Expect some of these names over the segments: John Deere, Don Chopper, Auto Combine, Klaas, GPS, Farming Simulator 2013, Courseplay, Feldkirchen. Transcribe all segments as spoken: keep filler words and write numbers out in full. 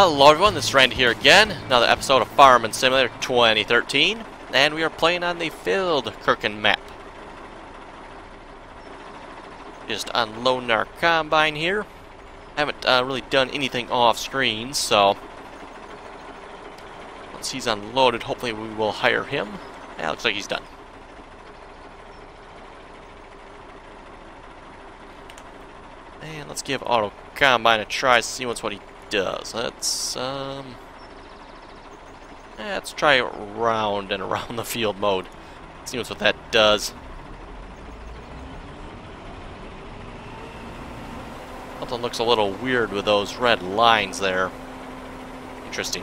Hello everyone, this is Randy here again, another episode of Farming Simulator twenty thirteen, and we are playing on the Feldkirchen map. Just unloading our combine here. Haven't uh, really done anything off screen, so once he's unloaded, hopefully we will hire him. Yeah, looks like he's done. And let's give Auto Combine a try, see what's what he does. Let's um yeah, let's try it round and around the field mode. See what's what that does. Something looks a little weird with those red lines there. Interesting.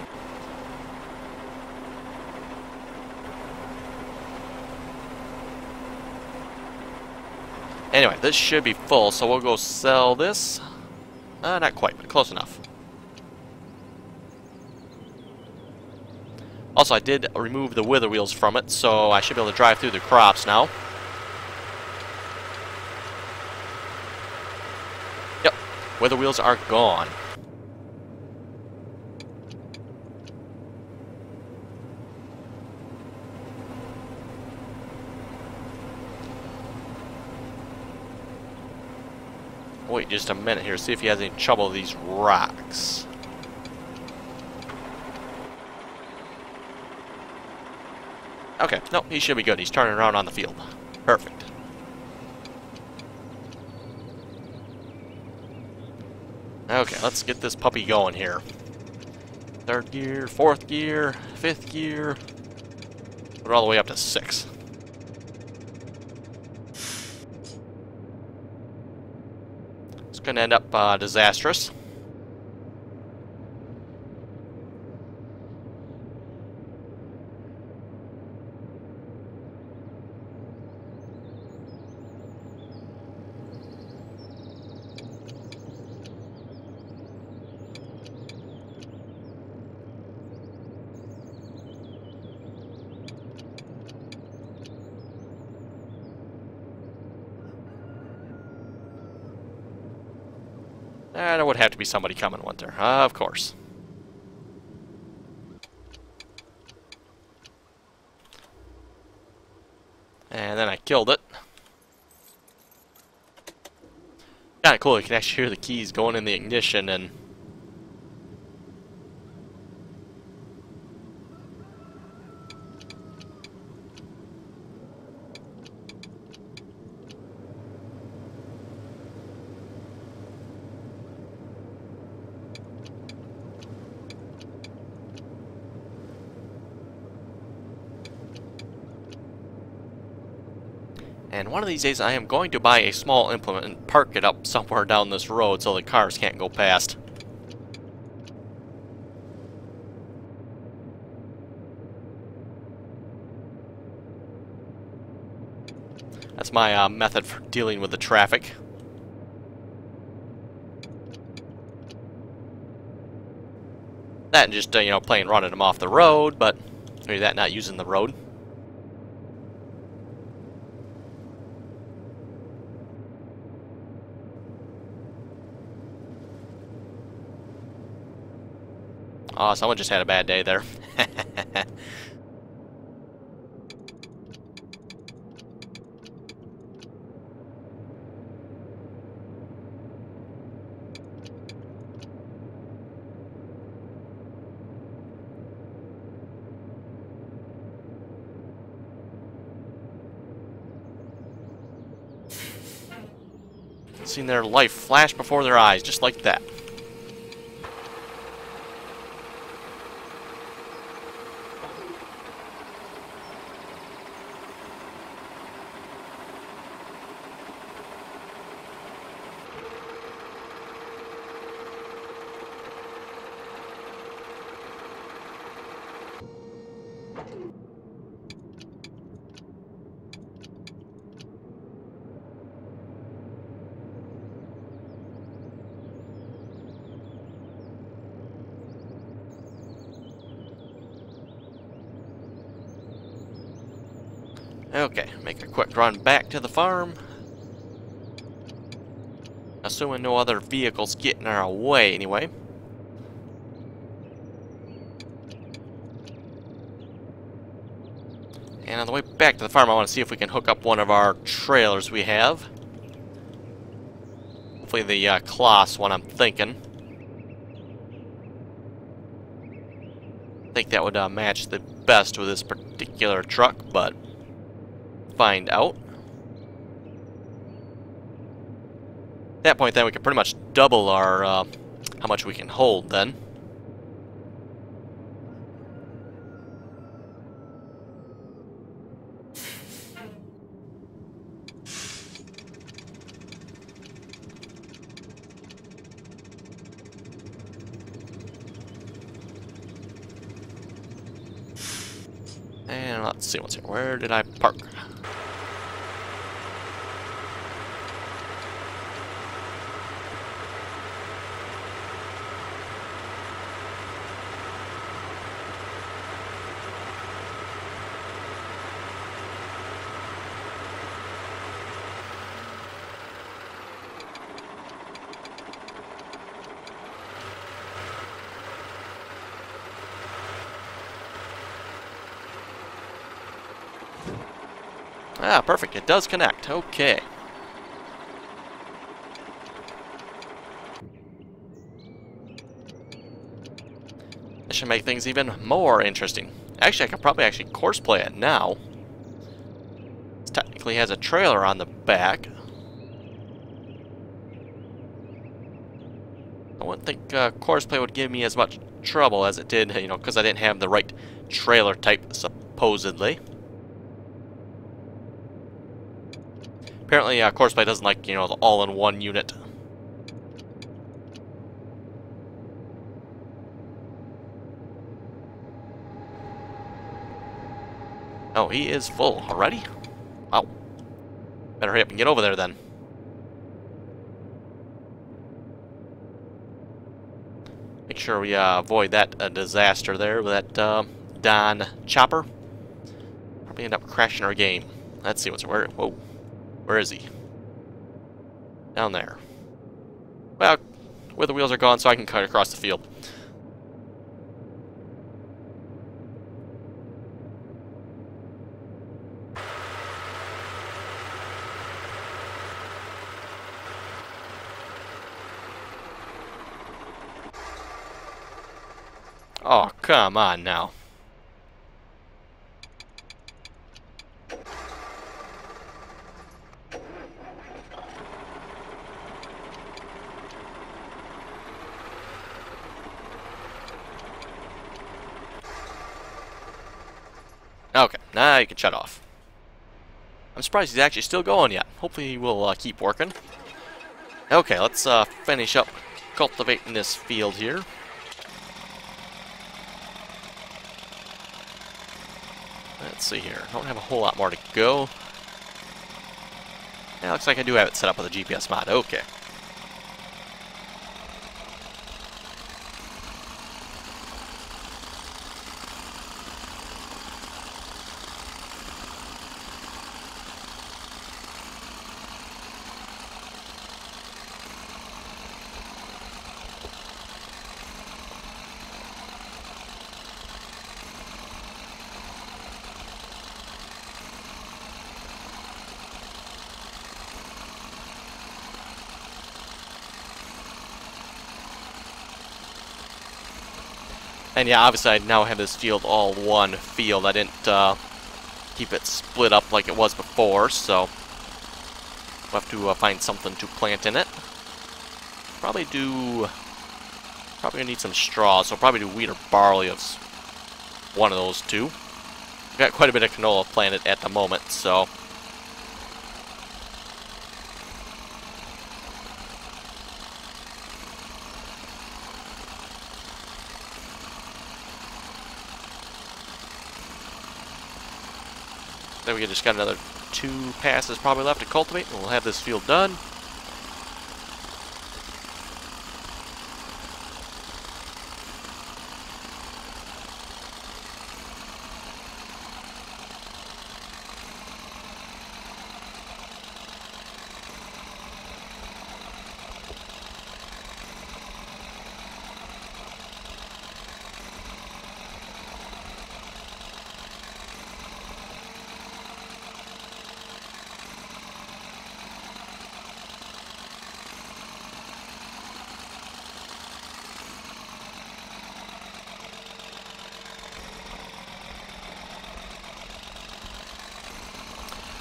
Anyway, this should be full, so we'll go sell this. Uh, not quite, but close enough. Also, I did remove the wither wheels from it, so I should be able to drive through the crops now. Yep, wither wheels are gone. Wait just a minute here, see if he has any trouble with these rocks. Okay, no, he should be good. He's turning around on the field. Perfect. Okay, let's get this puppy going here. Third gear, fourth gear, fifth gear. Put it all the way up to six. It's going to end up uh, disastrous. And there would have to be somebody coming winter, uh, of course. And then I killed it. Kinda cool, you can actually hear the keys going in the ignition and And one of these days I am going to buy a small implement and park it up somewhere down this road so the cars can't go past. That's my uh, method for dealing with the traffic. That and just, uh, you know, plain running them off the road, but maybe that not using the road. Aw, oh, someone just had a bad day there. Seen their life flash before their eyes, just like that. Okay, make a quick run back to the farm. Assuming no other vehicles get in our way anyway. And on the way back to the farm, I want to see if we can hook up one of our trailers we have. Hopefully the uh, Klaas one I'm thinking. I think that would uh, match the best with this particular truck, but find out. At that point then we can pretty much double our uh, how much we can hold then. And let's see what's here. Where did I park? Ah, perfect. It does connect. Okay. This should make things even more interesting. Actually, I could probably actually course play it now. This technically has a trailer on the back. I wouldn't think uh, course play would give me as much trouble as it did, you know, because I didn't have the right trailer type, supposedly. Apparently, uh, Courseplay doesn't like, you know, the all-in-one unit. Oh, he is full already? Wow. Better hurry up and get over there, then. Make sure we uh, avoid that uh, disaster there with that uh, Don Chopper. Probably end up crashing our game. Let's see what's where. Whoa. Where is he? Down there. Well, where the wheels are gone, so I can cut across the field. Oh, come on now. Okay, now you can shut off. I'm surprised he's actually still going yet. Hopefully he will uh, keep working. Okay, let's uh, finish up cultivating this field here. Let's see here. I don't have a whole lot more to go. Yeah, looks like I do have it set up with a G P S mod. Okay. And yeah, obviously I now have this field all one field. I didn't uh, keep it split up like it was before, so we'll have to uh, find something to plant in it. Probably do... Probably gonna need some straw, so probably do wheat or barley of one of those two. I've got quite a bit of canola planted at the moment, so... Then we just got another two passes probably left to cultivate, and we'll have this field done.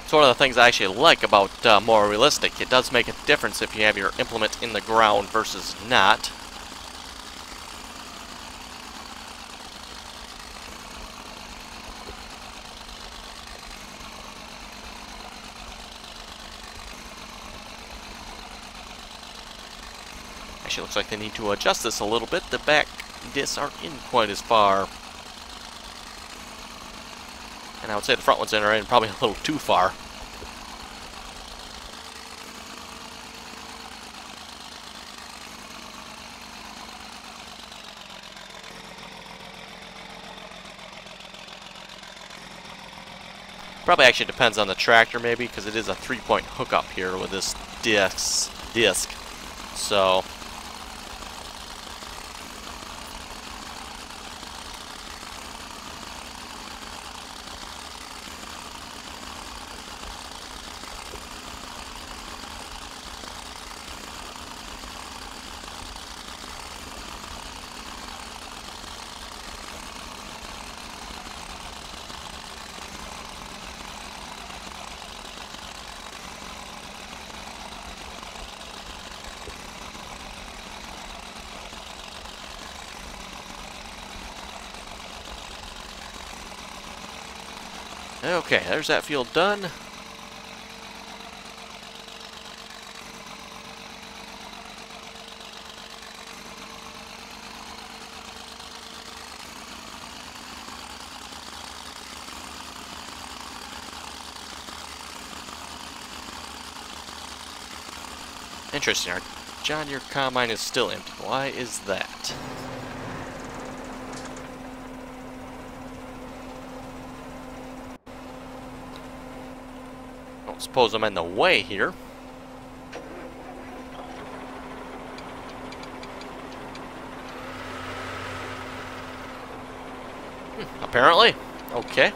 It's one of the things I actually like about uh, more realistic. It does make a difference if you have your implement in the ground versus not. Actually, looks like they need to adjust this a little bit. The back discs aren't in quite as far. And I would say the front ones in are in probably a little too far. Probably actually depends on the tractor, maybe, because it is a three-point hookup here with this disc. disc. So. Okay, there's that field done. Interesting, our John Deere combine is still empty. Why is that? Suppose I'm in the way here. Hmm, apparently. Okay.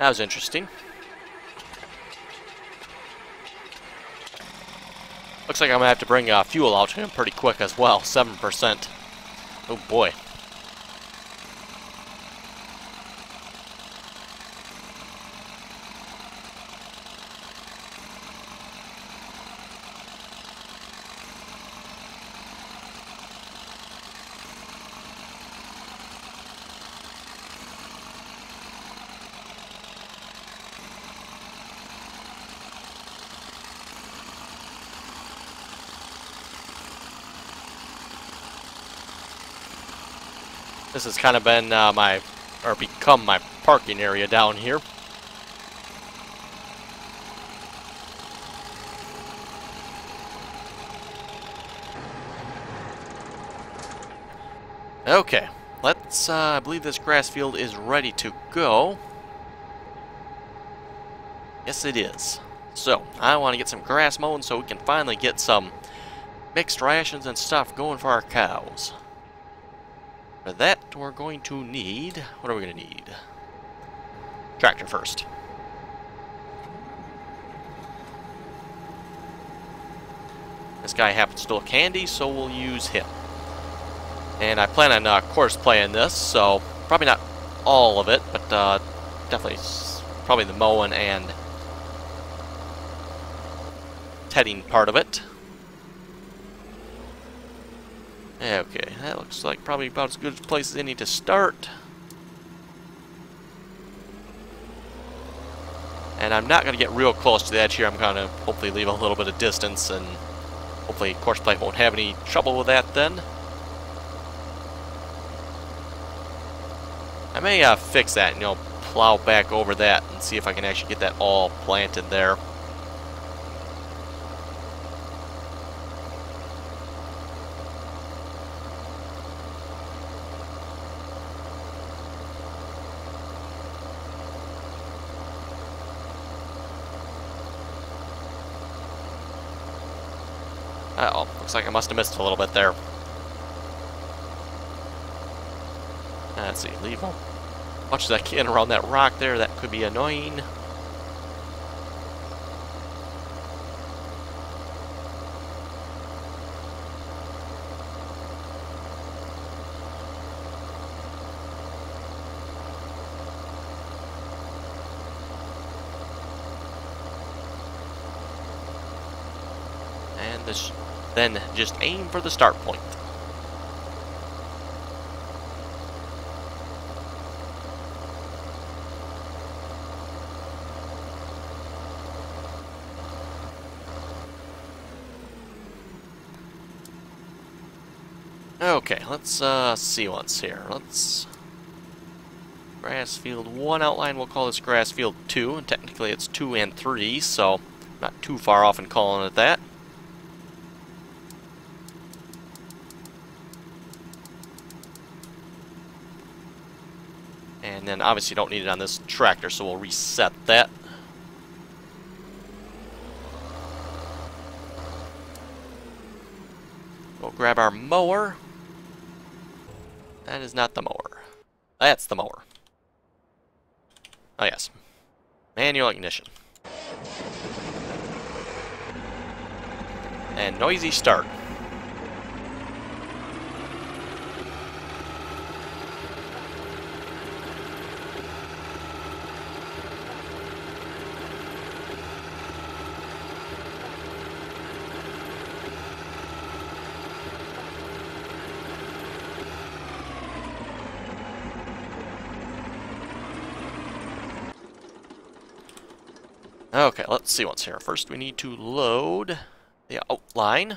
That was interesting. Looks like I'm gonna have to bring uh, fuel out to him pretty quick as well. seven percent. Oh boy. This has kind of been uh, my, or become my parking area down here. Okay, let's, uh, I believe this grass field is ready to go. Yes it is. So, I want to get some grass mowing so we can finally get some mixed rations and stuff going for our cows. For that, we're going to need... What are we going to need? Tractor first. This guy happens to look handy, so we'll use him. And I plan on, uh, course playing this, so probably not all of it, but uh, definitely probably the mowing and tedding part of it. Okay, that looks like probably about as good a place as any to start. And I'm not going to get real close to the edge here. I'm going to hopefully leave a little bit of distance, and hopefully Courseplay won't have any trouble with that then. I may uh, fix that and, you know, plow back over that and see if I can actually get that all planted there. Uh-oh, looks like I must have missed a little bit there. Let's see, leave as much as I can around that rock there. That could be annoying. this, then just aim for the start point. Okay, let's uh, see what's here. Let's grass field one outline. We'll call this grass field two, and technically it's two and three, so not too far off in calling it that. And then obviously don't need it on this tractor, so we'll reset that. We'll grab our mower. That is not the mower. That's the mower. Oh yes. Manual ignition. And noisy start. Okay, let's see what's here. First, we need to load the outline.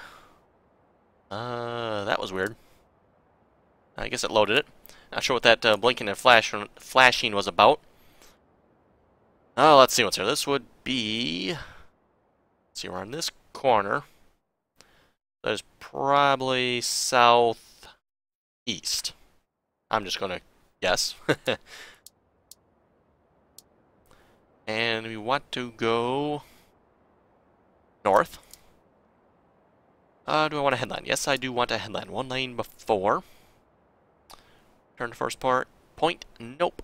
Uh, that was weird. I guess it loaded it. Not sure what that uh, blinking and flash flashing was about. Oh, let's see what's here. This would be... Let's see, we're on this corner. That is probably southeast. I'm just going to guess. And we want to go north. Uh, do I want a headline? Yes, I do want a headline. One lane before. Turn to first part. Point. Nope.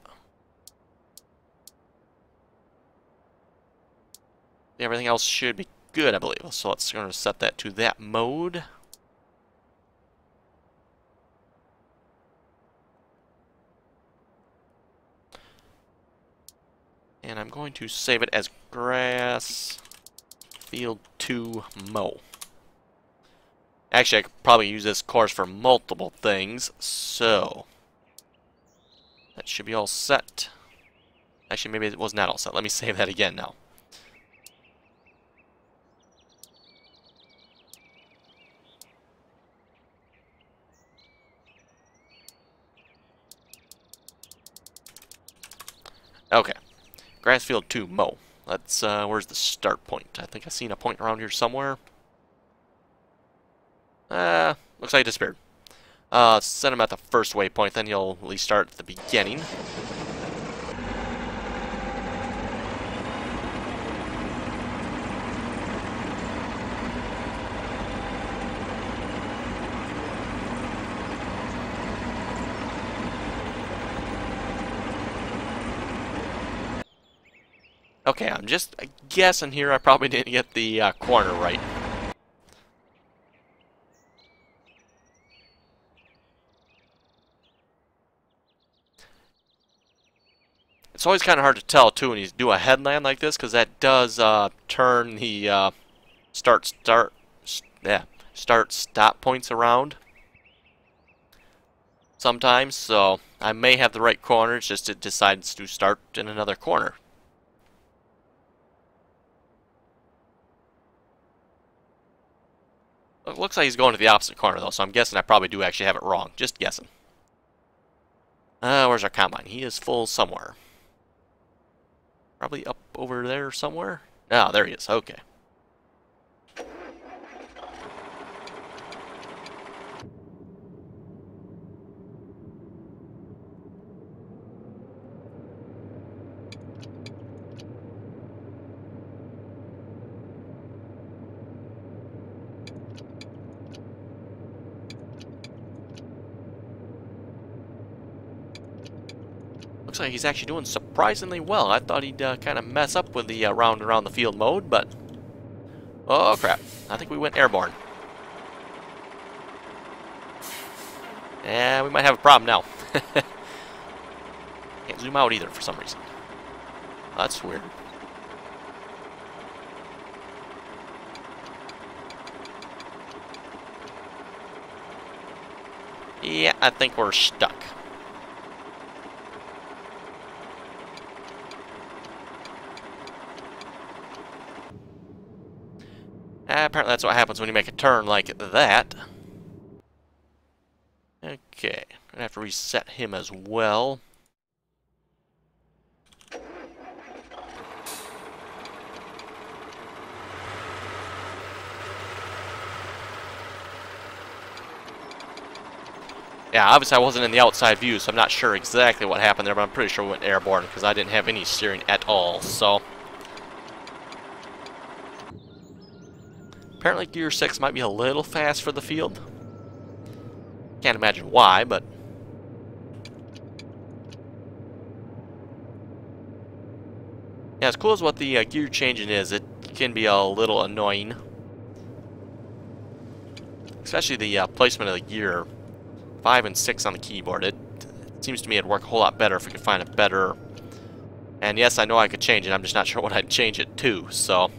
Everything else should be good, I believe. So let's going to set that to that mode. And I'm going to save it as grass field two mow. Actually, I could probably use this course for multiple things, so that should be all set. Actually, maybe it was not all set. Let me save that again now. Okay. Grassfield two, mow. Let's, uh, where's the start point? I think I've seen a point around here somewhere. Uh, looks like it disappeared. Uh, set him at the first waypoint, then you'll at least start at the beginning. Okay, I'm just guessing here. I probably didn't get the uh, corner right. It's always kind of hard to tell, too, when you do a headland like this, because that does uh, turn the uh, start, start, st yeah, start, stop points around sometimes. So I may have the right corner, it's just it decides to start in another corner. It looks like he's going to the opposite corner, though, so I'm guessing I probably do actually have it wrong. Just guessing. Uh, where's our combine? He is full somewhere. Probably up over there somewhere? Ah, there he is. Okay. Looks like he's actually doing surprisingly well. I thought he'd uh, kind of mess up with the uh, round around the field mode, but... Oh, crap. I think we went airborne. Yeah, we might have a problem now. Can't zoom out either for some reason. That's weird. Yeah, I think we're stuck. Uh, apparently that's what happens when you make a turn like that. Okay, I'm gonna have to reset him as well. Yeah, obviously I wasn't in the outside view, so I'm not sure exactly what happened there, but I'm pretty sure we went airborne because I didn't have any steering at all, so... Apparently gear six might be a little fast for the field. Can't imagine why, but... Yeah, as cool as what the uh, gear changing is, it can be a little annoying. Especially the uh, placement of the gear five and six on the keyboard. It, it seems to me it'd work a whole lot better if we could find a better... And yes, I know I could change it, I'm just not sure what I'd change it to, so...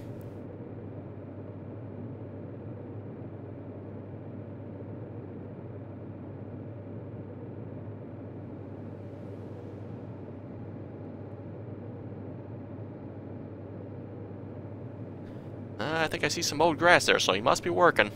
I think I see some old grass there, so he must be working.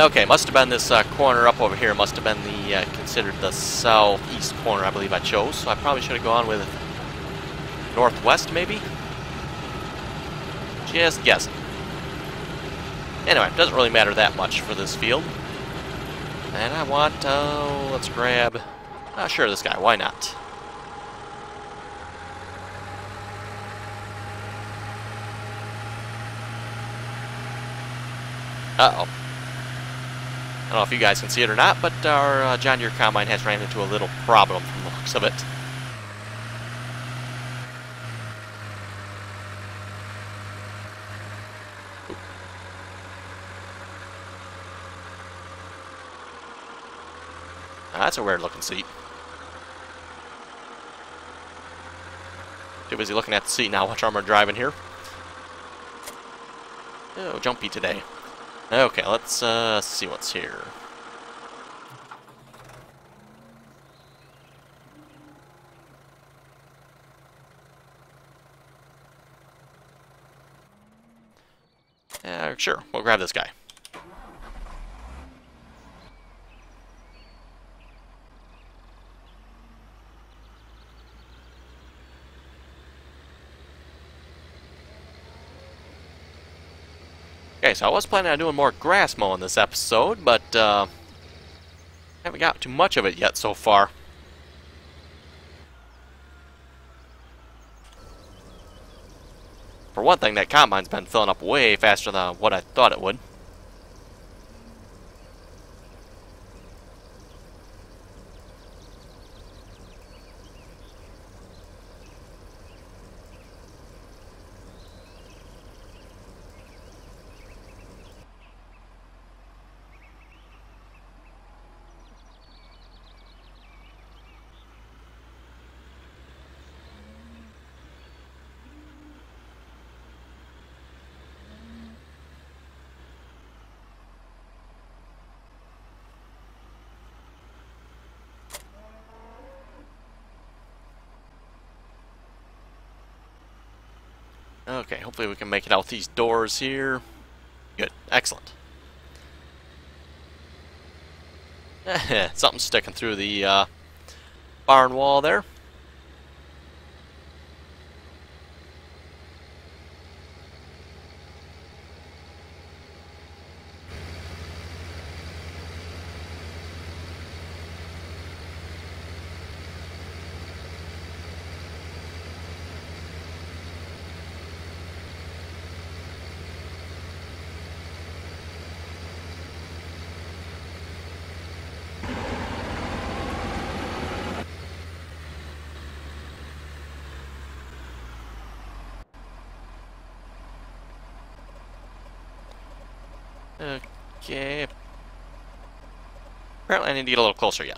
Okay, must have been this uh, corner up over here. Must have been the uh, considered the southeast corner, I believe I chose. So I probably should have gone with northwest, maybe. Just guessing. Anyway, it doesn't really matter that much for this field. And I want to uh, let's grab. Ah, sure, this guy. Why not? Uh oh. I don't know if you guys can see it or not, but our uh, John Deere Combine has ran into a little problem from the looks of it. Oh, that's a weird looking seat. Too busy looking at the seat now, watch armor driving here. Oh, jumpy today. Okay, let's uh, see what's here. Uh, sure, we'll grab this guy. Okay, so I was planning on doing more grass mowing this episode, but uh, haven't got too much of it yet so far. For one thing, that combine's been filling up way faster than what I thought it would. Okay, hopefully we can make it out these doors here. Good, excellent. Something's sticking through the uh, barn wall there. Okay. Apparently I need to get a little closer, yeah.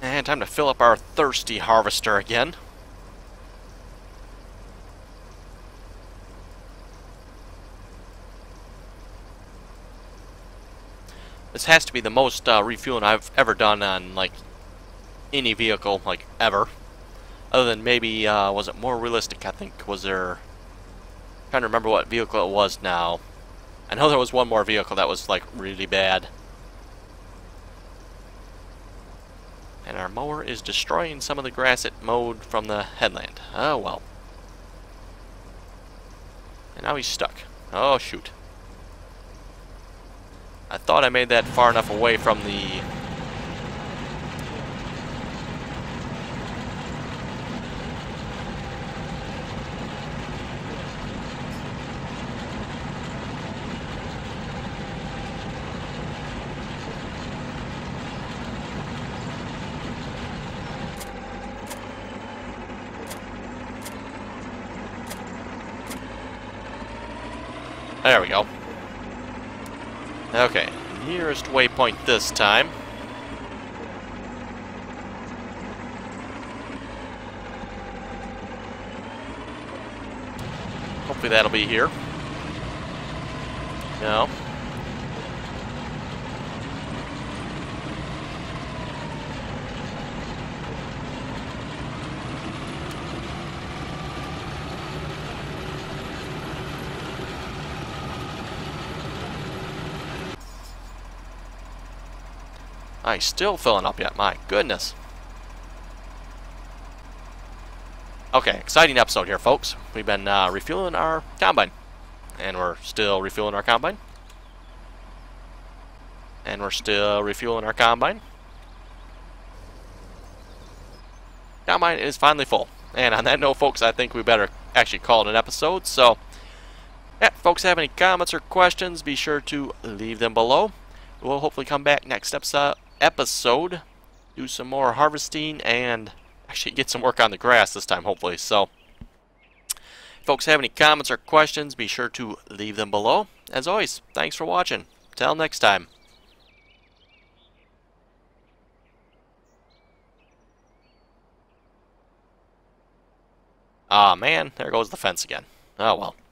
And time to fill up our thirsty harvester again. This has to be the most uh, refueling I've ever done on, like, any vehicle, like, ever. Other than maybe, uh, was it More Realistic, I think, was there... I'm trying to remember what vehicle it was now. I know there was one more vehicle that was, like, really bad. And our mower is destroying some of the grass it mowed from the headland. Oh, well. And now he's stuck. Oh, shoot. I thought I made that far enough away from the... There we go. Okay, nearest waypoint this time. Hopefully that'll be here. No. I'm still filling up yet, my goodness. Okay, exciting episode here, folks. We've been uh, refueling our combine. And we're still refueling our combine. And we're still refueling our combine. Combine is finally full. And on that note, folks, I think we better actually call it an episode. So, yeah, folks, have any comments or questions, be sure to leave them below. We'll hopefully come back next episode. episode, do some more harvesting, and actually get some work on the grass this time, hopefully. So, if folks have any comments or questions, be sure to leave them below. As always, thanks for watching. Till next time. Ah, man, there goes the fence again. Oh, well.